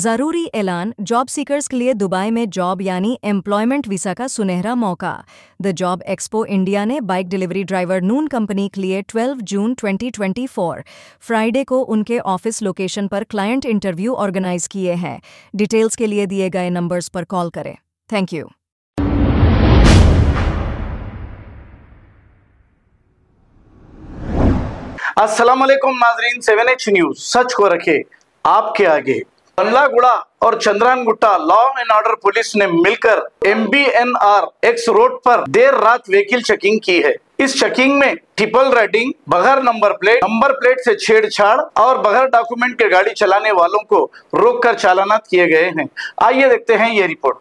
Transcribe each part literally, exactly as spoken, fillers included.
ज़रूरी ऐलान, job seekers के लिए दुबई में जॉब यानी एम्प्लॉयमेंट वीसा का सुनहरा मौका। द जॉब एक्सपो इंडिया ने bike delivery driver Noon company के लिए बारह जून दो हज़ार चौबीस फ्राइडे को उनके ऑफिस लोकेशन पर क्लाइंट इंटरव्यू ऑर्गेनाइज किए हैं। डिटेल्स के लिए दिए गए नंबर्स पर कॉल करें। Thank you. अस्सलाम वालेकुम नाजरीन, सेवन एच न्यूज सच को रखे आपके आगे। बल्लागुड़ा और Chandran Gutta law and order police ने मिलकर M B N R X road पर देर रात व्हीकल चेकिंग की है। इस चेकिंग में ट्रिपल राइडिंग, बगैर नंबर प्लेट, नंबर प्लेट से छेड़छाड़ और बगैर डॉक्यूमेंट के गाड़ी चलाने वालों को रोककर चालानात किए गए हैं। आइए देखते हैं ये रिपोर्ट।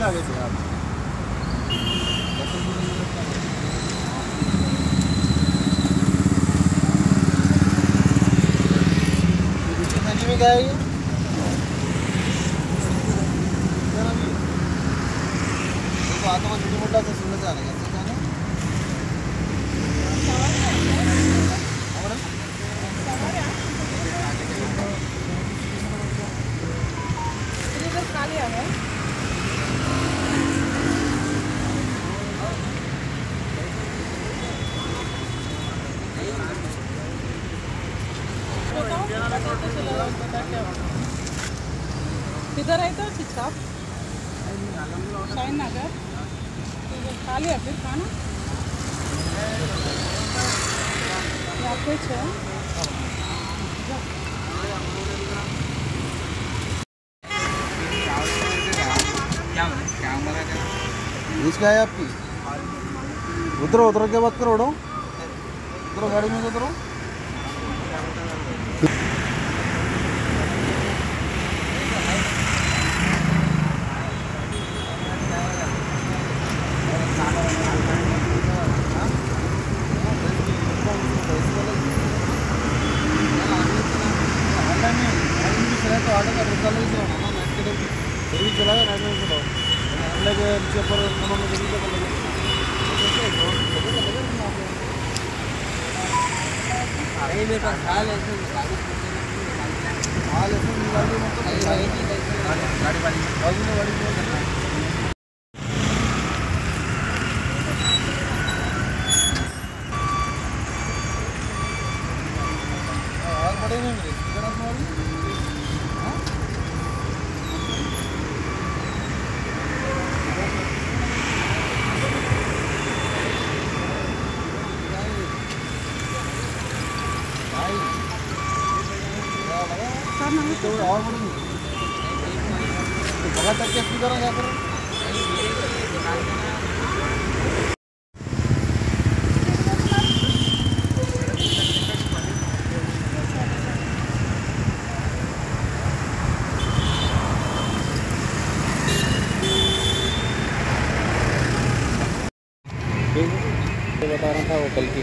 है किधर है तो चिच्चा शाइन नगर खाली है फिर खाना या कुछ है। इसमें आए आपकी उतरो उतरो के बात करो, उतरो गाड़ी में उतरो। बता रहा था वो कल की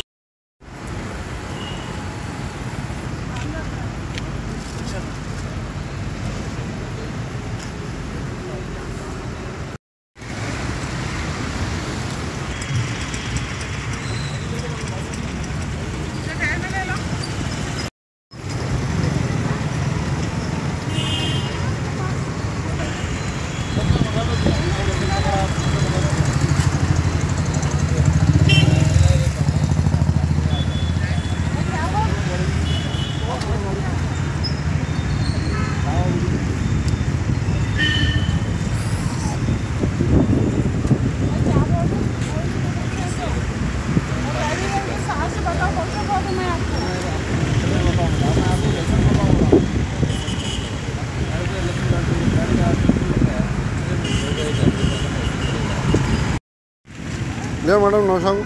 दे मैडम ना सांगू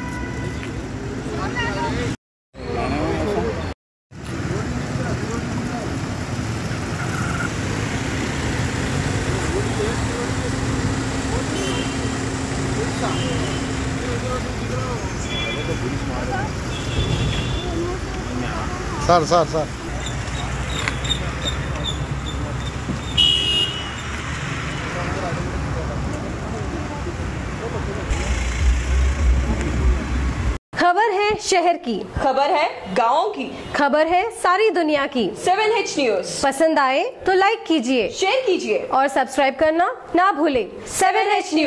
सर सर सर खबर है शहर की, खबर है गाँव की, खबर है सारी दुनिया की। सेवन एच न्यूज पसंद आए तो लाइक कीजिए, शेयर कीजिए और सब्सक्राइब करना ना भूले। Seven H news.